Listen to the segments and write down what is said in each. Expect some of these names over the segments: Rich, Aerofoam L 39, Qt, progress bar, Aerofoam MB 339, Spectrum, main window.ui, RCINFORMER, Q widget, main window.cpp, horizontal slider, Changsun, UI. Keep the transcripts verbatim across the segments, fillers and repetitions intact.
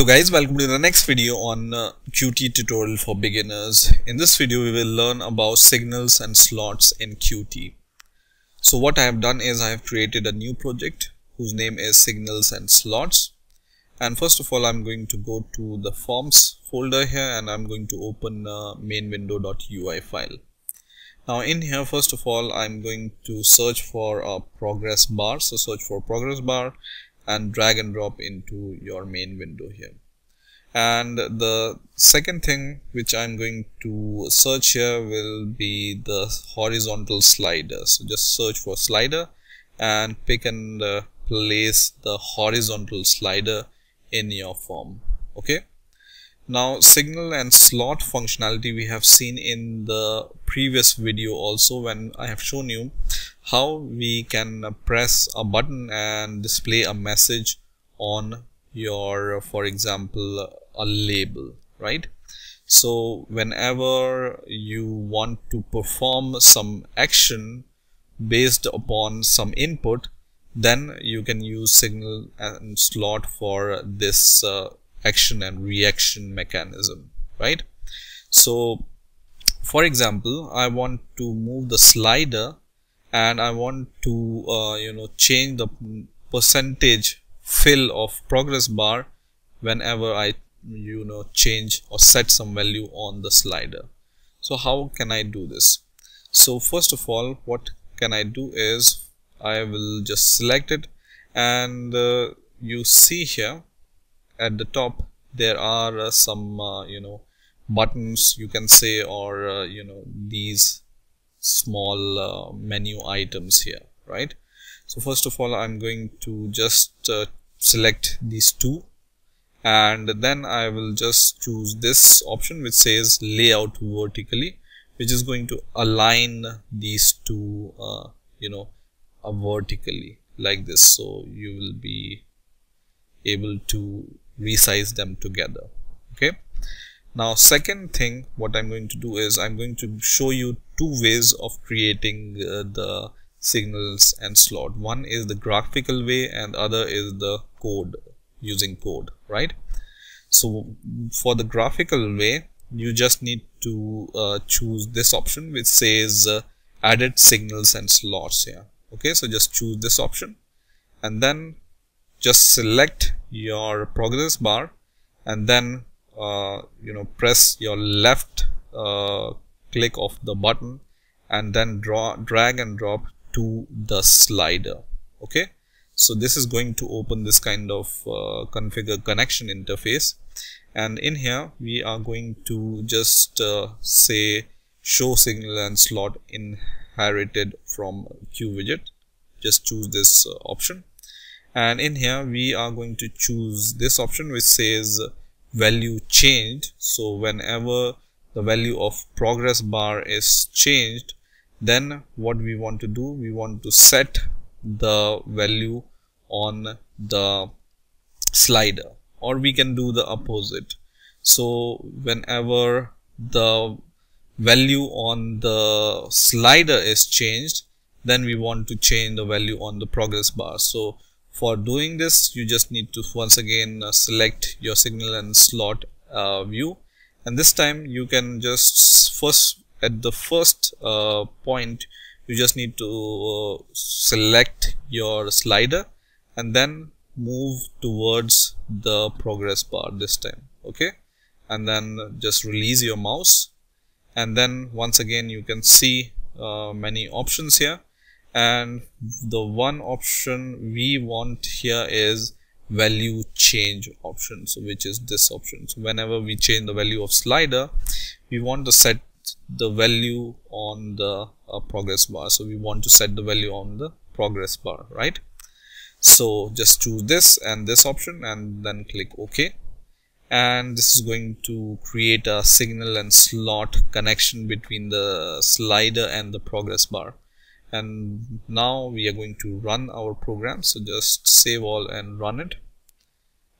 Hello guys, welcome to the next video on uh, Qt tutorial for beginners. In this video we will learn about signals and slots in Qt. So what I have done is I have created a new project whose name is signals and slots, and first of all I'm going to go to the forms folder here and I'm going to open uh, main window.ui file. Now in here, first of all I'm going to search for a progress bar, so search for progress bar and drag and drop into your main window here. And the second thing which I'm going to search here will be the horizontal slider. So just search for slider and pick and uh, place the horizontal slider in your form. Okay. Now signal and slot functionality we have seen in the previous video also, when I have shown you how we can press a button and display a message on your, for example, a label, right? So whenever you want to perform some action based upon some input, then you can use signal and slot for this uh, action and reaction mechanism, right? So for example, I want to move the slider and I want to uh, you know change the percentage fill of progress bar whenever I you know change or set some value on the slider. So how can I do this? So first of all, what can I do is I will just select it, and uh, you see here at the top there are uh, some uh, you know buttons, you can say, or uh, you know these small uh, menu items here, right? So first of all I'm going to just uh, select these two, and then I will just choose this option which says layout vertically, which is going to align these two uh, you know uh, vertically like this, so you will be able to resize them together. Okay. Now second thing what I'm going to do is I'm going to show you two ways of creating uh, the signals and slot. One is the graphical way and other is the code, using code, right? So for the graphical way you just need to uh, choose this option which says uh, added signals and slots here. Okay, so just choose this option and then just select your progress bar and then Uh, you know press your left uh, click of the button and then draw drag and drop to the slider. Okay, so this is going to open this kind of uh, configure connection interface, and in here we are going to just uh, say show signal and slot inherited from Q widget. Just choose this uh, option, and in here we are going to choose this option which says value changed. So whenever the value of progress bar is changed, then what we want to do, we want to set the value on the slider, or we can do the opposite. So whenever the value on the slider is changed, then we want to change the value on the progress bar. So for doing this, you just need to once again uh, select your signal and slot uh, view, and this time you can just first at the first uh, point you just need to uh, select your slider and then move towards the progress bar this time. Okay, and then just release your mouse, and then once again you can see uh, many options here. And the one option we want here is value change option, so which is this option. So whenever we change the value of slider, we want to set the value on the uh, progress bar. So we want to set the value on the progress bar, right? So just choose this and this option and then click OK. And this is going to create a signal and slot connection between the slider and the progress bar. And now we are going to run our program, so just save all and run it,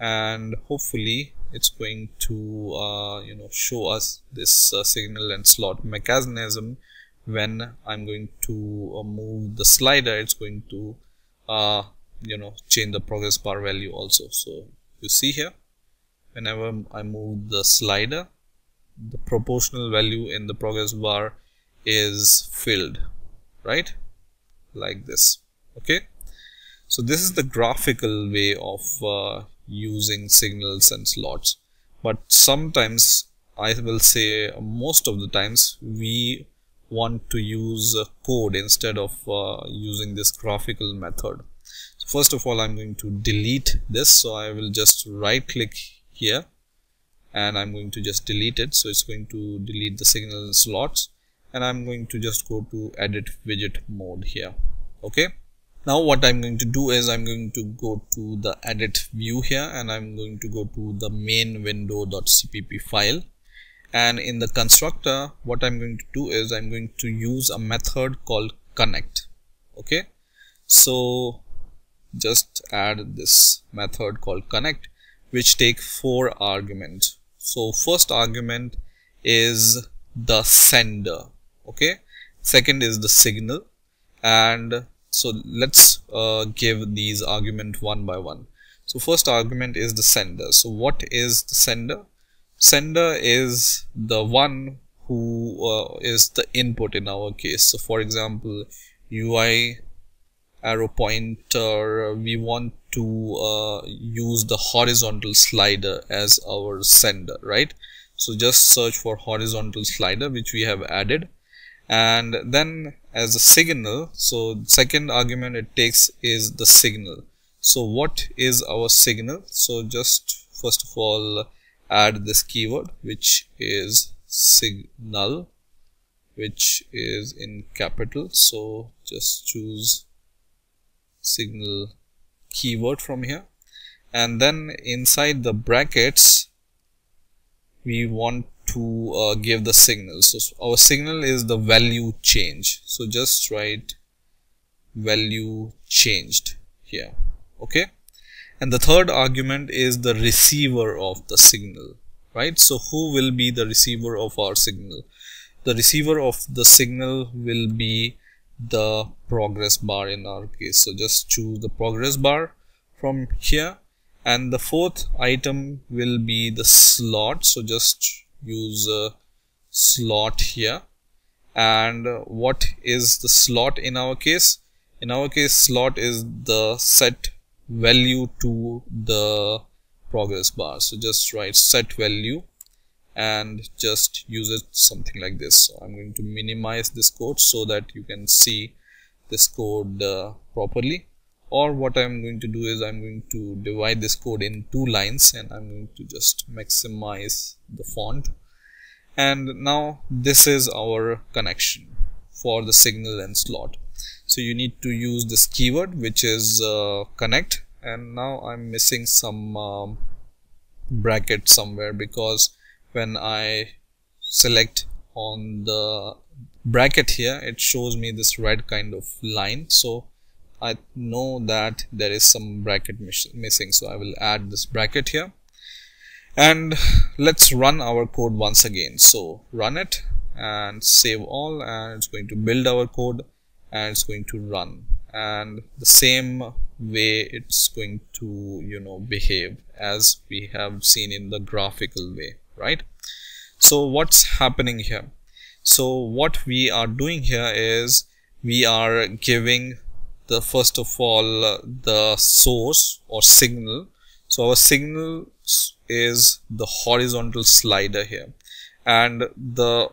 and hopefully it's going to uh, you know show us this uh, signal and slot mechanism. When I'm going to uh, move the slider, it's going to uh, you know change the progress bar value also. So you see here whenever I move the slider, the proportional value in the progress bar is filled, right? Like this. Okay. So this is the graphical way of uh, using signals and slots. But sometimes, I will say most of the times, we want to use code instead of uh, using this graphical method. So first of all, I'm going to delete this. So I will just right click here and I'm going to just delete it. So it's going to delete the signals and slots, and I'm going to just go to edit widget mode here. Okay. Now what I'm going to do is I'm going to go to the edit view here and I'm going to go to the main window.cpp file, and in the constructor what I'm going to do is I'm going to use a method called connect. Okay, so just add this method called connect which takes four arguments. So first argument is the sender, okay, second is the signal, and so let's uh, give these argument one by one. So first argument is the sender. So what is the sender? Sender is the one who uh, is the input in our case. So for example, U I arrow pointer, we want to uh, use the horizontal slider as our sender, right? So just search for horizontal slider which we have added. And then as a signal, so second argument it takes is the signal. So what is our signal? So just first of all add this keyword which is signal, which is in capital. So just choose signal keyword from here, and then inside the brackets we want to uh, give the signal. So our signal is the value change. So just write value changed here. Okay. And the third argument is the receiver of the signal, right? So who will be the receiver of our signal? The receiver of the signal will be the progress bar in our case. So just choose the progress bar from here. And the fourth item will be the slot. So just use a slot here. And what is the slot in our case? In our case, slot is the set value to the progress bar. So just write set value and just use it something like this. So I'm going to minimize this code so that you can see this code uh, properly. Or what I'm going to do is I'm going to divide this code in two lines and I'm going to just maximize the font. And now this is our connection for the signal and slot. So you need to use this keyword which is uh, connect. And now I'm missing some um, bracket somewhere, because when I select on the bracket here it shows me this red kind of line. So I know that there is some bracket missing, so I will add this bracket here. And let's run our code once again. So run it and save all, and it's going to build our code and it's going to run. And the same way it's going to, you know, behave as we have seen in the graphical way, right? So what's happening here? So what we are doing here is we are giving the first of all uh, the source or signal. So our signal is the horizontal slider here, and the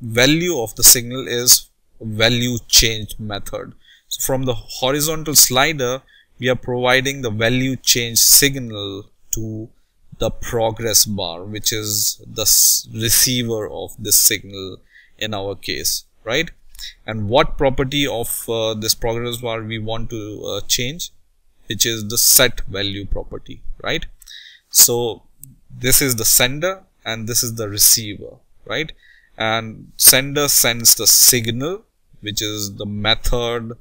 value of the signal is value change method. So from the horizontal slider we are providing the value change signal to the progress bar, which is the receiver of this signal in our case, right? And what property of uh, this progress bar we want to uh, change, which is the set value property, right? So this is the sender and this is the receiver, right? And sender sends the signal, which is the method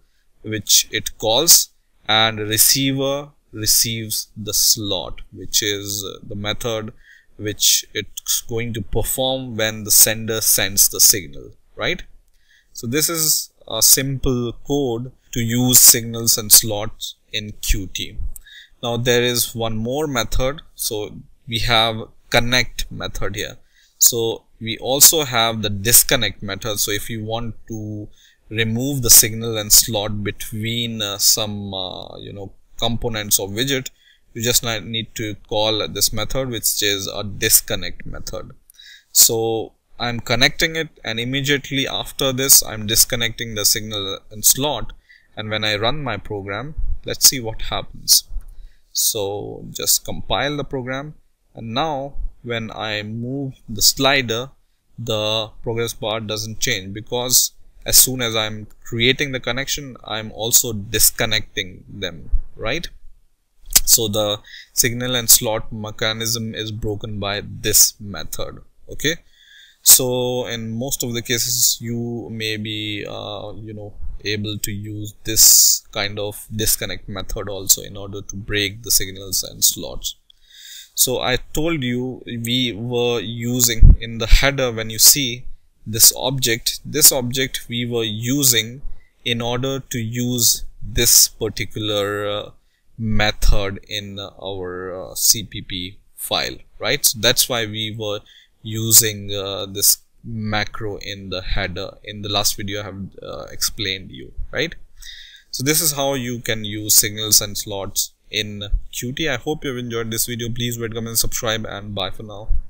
which it calls, and receiver receives the slot, which is the method which it's going to perform when the sender sends the signal, right? So this is a simple code to use signals and slots in Qt. Now there is one more method. So we have connect method here. So we also have the disconnect method. So if you want to remove the signal and slot between uh, some uh, you know components or widget, you just need to call this method, which is a disconnect method. So I'm connecting it, and immediately after this I'm disconnecting the signal and slot, and when I run my program, let's see what happens. So just compile the program, and now when I move the slider, the progress bar doesn't change, because as soon as I'm creating the connection, I'm also disconnecting them, right? So the signal and slot mechanism is broken by this method. Okay, so in most of the cases you may be uh, you know able to use this kind of disconnect method also in order to break the signals and slots. So I told you we were using in the header, when you see this object, this object we were using in order to use this particular uh, method in our uh, C P P file, right? So that's why we were using uh, this macro in the header. In the last video I have uh, explained you, right? So this is how you can use signals and slots in Qt. I hope you have enjoyed this video. Please rate, comment, subscribe, and bye for now.